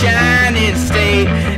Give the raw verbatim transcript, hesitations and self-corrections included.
shining state.